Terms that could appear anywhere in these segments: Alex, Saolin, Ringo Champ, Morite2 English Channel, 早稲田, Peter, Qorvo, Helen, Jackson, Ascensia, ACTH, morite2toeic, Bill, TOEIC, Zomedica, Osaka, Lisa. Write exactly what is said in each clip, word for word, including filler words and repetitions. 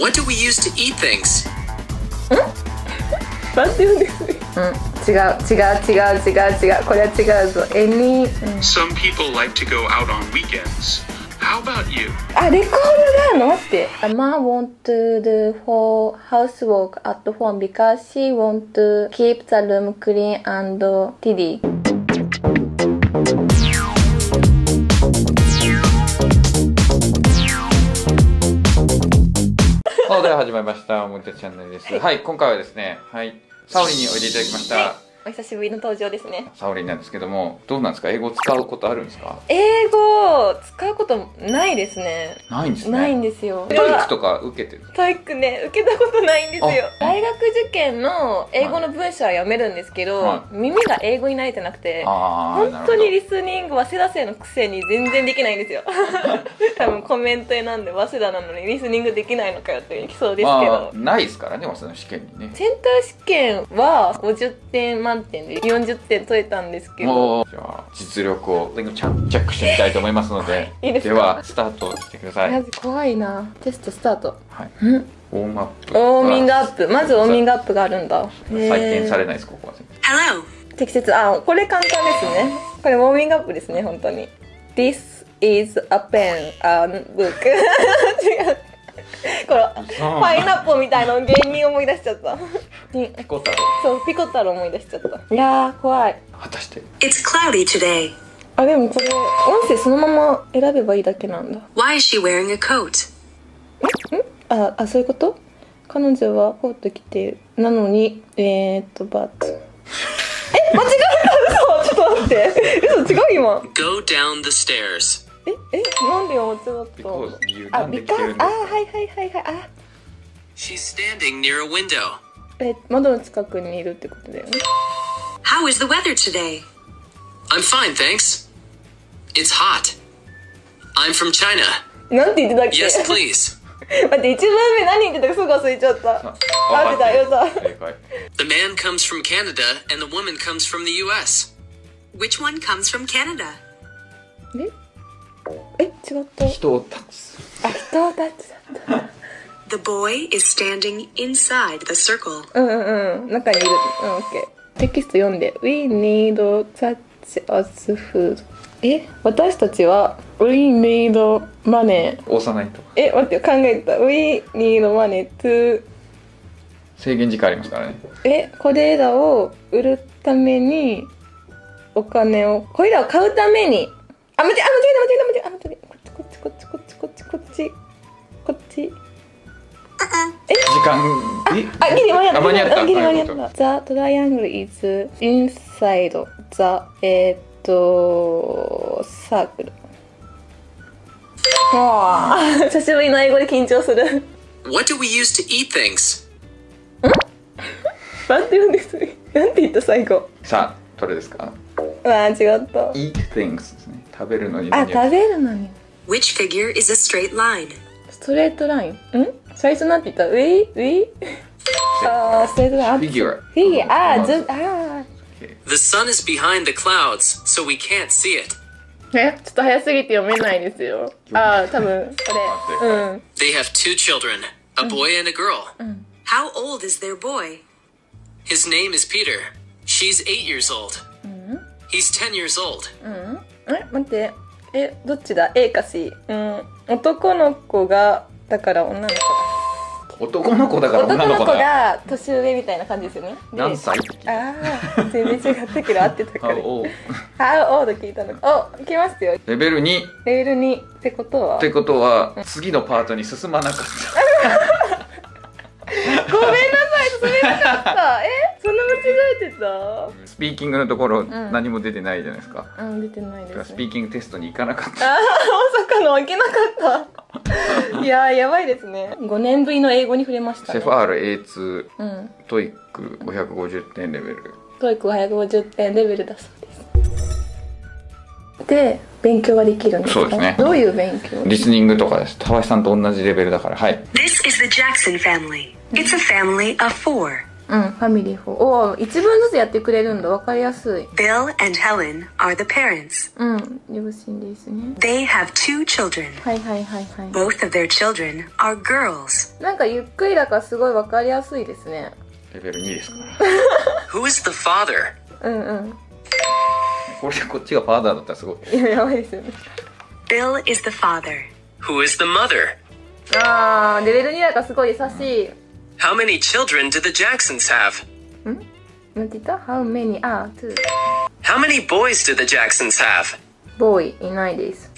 what do we use to eat things? Some people like to go out on weekends. How about you? Mama wants to do her housework at home because she wants to keep the room clean and tidy. Hello, では始まりました。もんたチャンネルです。はい、今回はですね、はい、サオリンにおいでいただきました。お久しぶりの登場ですね。サオリンなんですけども、どうなんですか？英語使うことあるんですか？英語使うことないですね。ないんですね。ないんですよ。トイックとか受けてる？トイックね、受けたことないんですよ。大学受験の英語の文章は読めるんですけど、はい、耳が英語に慣れてなくて、はい、本当にリスニング早稲田生のくせに全然できないんですよ。多分コメントなんで早稲田なのにリスニングできないのかよっていきそうですけど。ないですからね、早稲田の試験にね。センター試験はごじゅってん満点でよんじゅってん取れたんですけど、じゃあ実力をチャックしてみたいと思いますので、いいですか？ではスタートしてください。まず怖いな。テストスタート。はい。ウォームアップ。ウォーミングアップ。まずウォーミングアップがあるんだ。採点されないですここは。Hello。適切。あ、これ簡単ですね。これウォーミングアップですね本当に。This is a pen and book。違う。これパイナップルみたいな芸人思い出しちゃった。ピコ太郎。そうピコ太郎思い出しちゃった。いやー怖い。果たして。It's cloudy today。あでもこれ音声そのまま選べばいいだけなんだ。Why is she wearing a coat？ ん？ああそういうこと？彼女はコート着ているなのにえーっとバッツ。え間違えた嘘ちょっと待って嘘違う今。Go down the stairs。ええなんでよちょっとあビカあはいはいはいはいあ She's standing near a window え窓の近くにいるってことだよね How is the weather today? I'm fine thanks It's hot I'm from China なんて言ってたっけ Yes please 待って一番目何言ってたかすぐ忘れちゃったあってたよさ The man comes from Canada and the woman comes from the ユーエス Which one comes from Canada? ええ、違った。人をタッチする。あ、人をタッチだった。The boy is standing inside the circle. うんうんうん。中にいる。うん、オッケー。テキスト読んで。We need such as food. え、私たちは We need money. 押さないと。え、待って考えた。We need money to 制限時間ありますからね。え、これらを売るためにお金をこれらを買うために。あ、間違えた間違えた間違えた間違えたこっちこっちこっちこっちこっちこっちこっちえ時間あ、ギリ間に合った間に合ったギリ間に合った The triangle is inside the えっとサークルわー久しぶりの英語で緊張する What do we use to eat things? ん？なんて言うんですなんて言った最後さあ、どれですかあ、違った Eat things ですね食べるのに。あ、食べるのに。Which figure is a straight line? ストレートライン。ん？最初なんて言った？ウィウィ。あ、ストレートライン。Figure。Figure。あ、ず、あ。The sun is behind the clouds, so we can't see it. え、ちょっと早すぎて読めないですよ。あ、多分これ。うん。They have two children, a boy and a girl. How old is their boy? His name is Peter. She's eight years old. He's ten years old. うん。え、待って。え、どっちだ ?A か C。うん。男の子が、だから女の子だ。男の子だから女の子だ。男の子が年上みたいな感じですよね。何歳？ああ、全然違ったけど合ってたから。How old? How old 聞いたの。お、来ましたよ。レベルに。レベルに。ってことはってことは、次のパートに進まなかった。ごめんなさい、進めなかった。えそんな間違えてたスピーキングのところ何も出てないじゃないですかうん出てないです、ね、スピーキングテストに行かなかったあまさかの行けなかったいやーやばいですねごねんぶりの英語に触れましたねセファール エーツー、うん、トイックごひゃくごじゅってんレベルトイックごひゃくごじゅってんレベルだそうですで勉強はできるんですかそうですねどういう勉強リスニングとかですたわしさんと同じレベルだからはい This is the Jackson family It's a family of four うん、ファミリーフォー。おー、一文ずつやってくれるんだ。わかりやすい。Bill and Helen are the parents. うん、両親ですね。They have two children. はいはいはいはい。Both of their children are girls. なんかゆっくりだからすごいわかりやすいですね。レベルにですかね。Who is the father? うんうん。これでこっちがファーダーだったらすごい。いや、やばいですよね。Bill is the father. Who is the mother? ああ、レベルにだからすごい優しい。うん、How many children do the Jacksons have? Hmm? How many? Ah, two. How many boys do the Jacksons have? Boy, in ideas.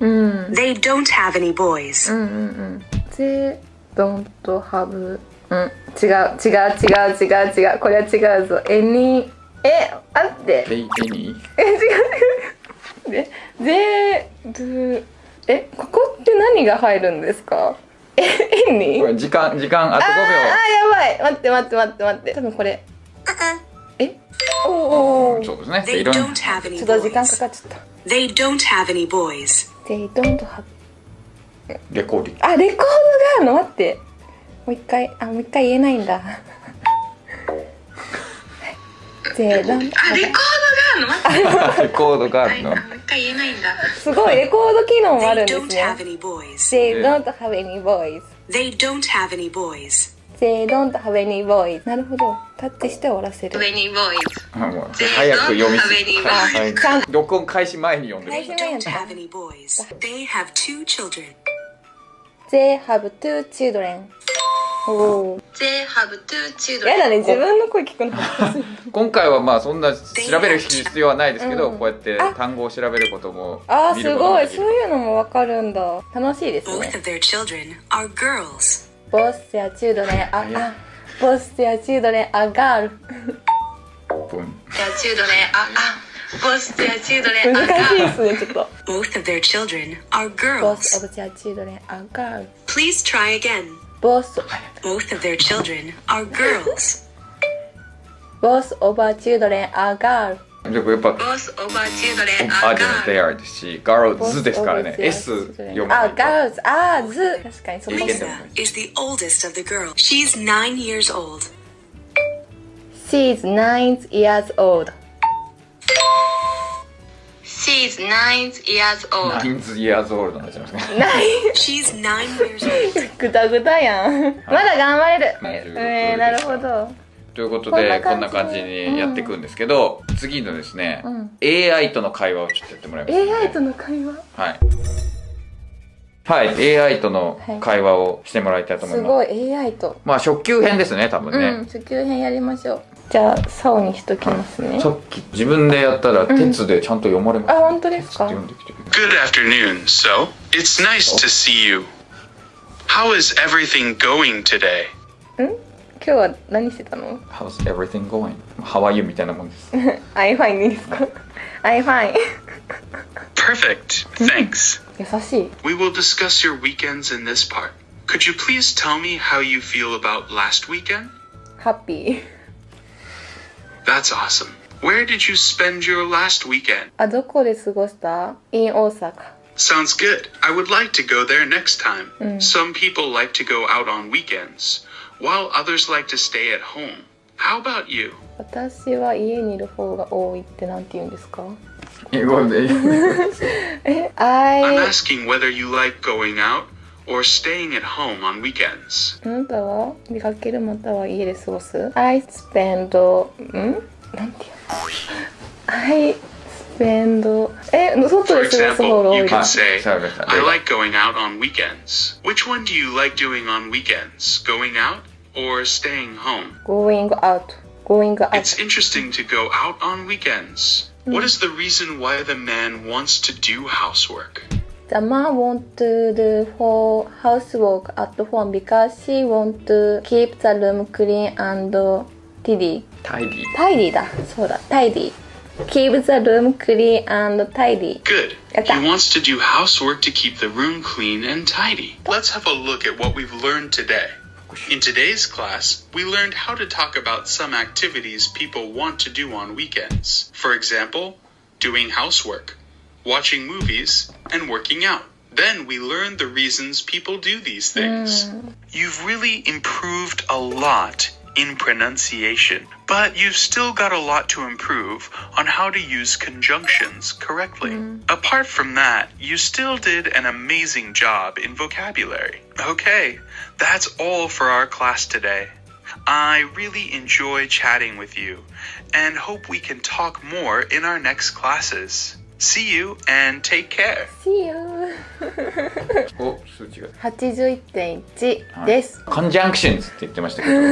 Mm. They don't have any boys. Mm, mm, mm. They don't have. Mm. 違う違う違う違う違う。これは違うぞ。Any? え、あって。They any? え、違う。They do. え、ここって何が入るんですか？え、に？これ時間、時間あとごびょう。ああ、やばい。待って待って待って待って。多分これ。え？おお。そうですね。ちょっと時間かかっちゃった。They don't have any boys. They don't have. レコーディ。あ、レコードがあるの。待って。もう一回、あ、もう一回言えないんだ。レコードがあるの。待って。レコードがあるの。言えないんだ。すごい、レコード機能もあるんですね。They don't have any boys. They don't have any boys. They don't have any boys. なるほど。タッチして終わらせる。Any boys. 早く読みすぎ。録音開始前に読んでる。They don't have any boys. They have two children. They have two children. They have two children. やだね、自分の声聞くの。今回はまあそんな調べる必要はないですけど、こうやって単語を調べることもあ、すごい、そういうのもわかるんだ。楽しいですね。Both of their children are girls. Both their children are Both their children are girls. Their children are Both their children are girls. Both of their children are girls. Both of their children are girls. Please try again.Both of their children are girls. Both of our children are girls. Both of our children are girls. They are ですし、girls ですからね。S 読む。あ、girls、あ、z。確かにそうですね。Lisa is the oldest of the girls. She's nine years old. She's nine years old. She's nine years old. Nine years old なんて言いますね。She's nine years old. ぐだぐだやん。まだ頑張れる。えー、なるほど。ということでこんな感じにやっていくんですけど、次のですね、エーアイ との会話をちょっとやってもらいます。エーアイ との会話。はい。はい、エーアイ との会話をしてもらいたいと思います。すごい エーアイ と。まあ初級編ですね、多分ね。うん、初級編やりましょう。じゃあ竿にしときますね。さっき自分でやったら鉄でちゃんと読まれました。あ、本当ですか。Good afternoon. So it's nice to see you. How is everything going today? ん？今日は何してたの ？How's everything going? How are you みたいなもんです。I'm fine ですか ？I'm fine. Perfect. Thanks. 優しい。We will discuss your weekends in this part. Could you please tell me how you feel about last weekend? Happy.That's awesome. Where did you spend your last weekend? あ、どこで過ごした ？In Osaka. Sounds good. I would like to go there next time. Some people like to go out on weekends, while others like to stay at home. How about you? 私は家にいる方が多いってなんて言うんですか？英語で。え、I. I'm asking whether you like going out or staying at home on weekends. あなたは出かけるまたは家で過ごす ？I spend ん？なんていう ？I spend え、外で過ごす方が多いです。For example, you can say, I like going out on weekends. Which one do you like doing on weekends? Going out or staying home? Going out. Going out. It's interesting to go out on weekends. What is the reason why the man wants to do housework?The man wants to do housework at home because she wants to keep the room clean and tidy. Tidy. Tidy だ。そうだ。Tidy. Keep the room clean and tidy. Good. He wants to do housework to keep the room clean and tidy. Let's have a look at what we've learned today. In today's class, we learned how to talk about some activities people want to do on weekends. For example, doing housework.Watching movies, and working out. Then we learn the reasons people do these things. Mm. You've really improved a lot in pronunciation, but you've still got a lot to improve on how to use conjunctions correctly. Mm. Apart from that, you still did an amazing job in vocabulary. Okay, that's all for our class today. I really enjoy chatting with you and hope we can talk more in our next classes. See you and take care. See you. お、数値がはちじゅういってんいちです。Conjunctions って言ってましたけど、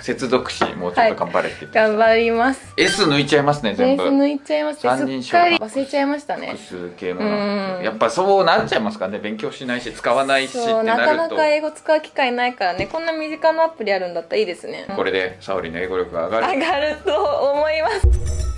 接続詞もうちょっと頑張れって言ってました。はい、頑張ります。S 抜いちゃいますね、全部。S 抜いちゃいます。さんにん称。忘れちゃいましたね。複数形もやっぱそうなっちゃいますからね。勉強しないし使わないしってなると。なかなか英語使う機会ないからね。こんな身近なアプリあるんだったらいいですね。これでサオリの英語力が上がる。上がると思います。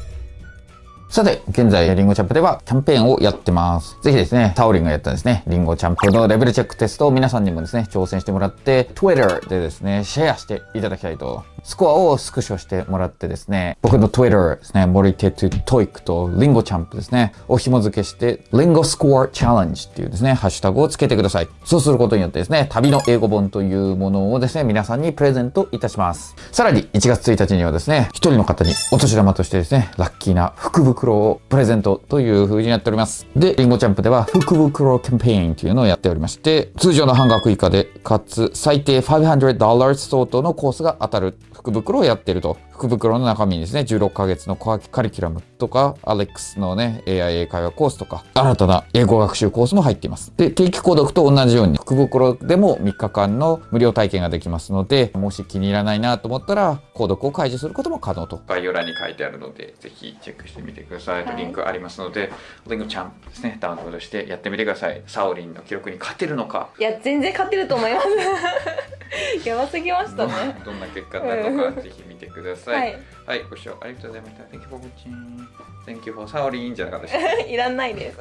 さて、現在、リンゴチャンプではキャンペーンをやってます。ぜひですね、サオリンがやったですね、リンゴチャンプのレベルチェックテストを皆さんにもですね、挑戦してもらって、Twitter でですね、シェアしていただきたいと。スコアをスクショしてもらってですね、僕の Twitter ですね、森テトゥトイックとリンゴチャンプですね、を紐付けして、リンゴスコアチャレンジっていうですね、ハッシュタグをつけてください。そうすることによってですね、旅の英語本というものをですね、皆さんにプレゼントいたします。さらに、いちがつついたちにはですね、ひとりの方にお年玉としてですね、ラッキーな福袋をプレゼントという風になっております。で、リンゴチャンプでは福袋キャンペーンというのをやっておりまして、通常の半額以下で、かつ最低ごひゃくドル相当のコースが当たる福袋をやっていると。福袋の中身にですね、じゅうろっかげつのカリキュラムとか、アレックスのね、エーアイ 英会話コースとか、新たな英語学習コースも入っています。で、定期購読と同じように、福袋でもみっかかんの無料体験ができますので、もし気に入らないなと思ったら、購読を開示することも可能と。概要欄に書いてあるので、ぜひチェックしてみてください。リンクありますので、リンゴちゃんですね、ダウンロードしてやってみてください。サオリンの記録に勝てるのか。いや、全然勝てると思います。やばすぎましたね。どんな結果になるのか、ぜひ見てください。はい、はい、ご視聴ありがとうございました。Thank you for watching. Thank you for サオリンじゃなかったです。いらないです。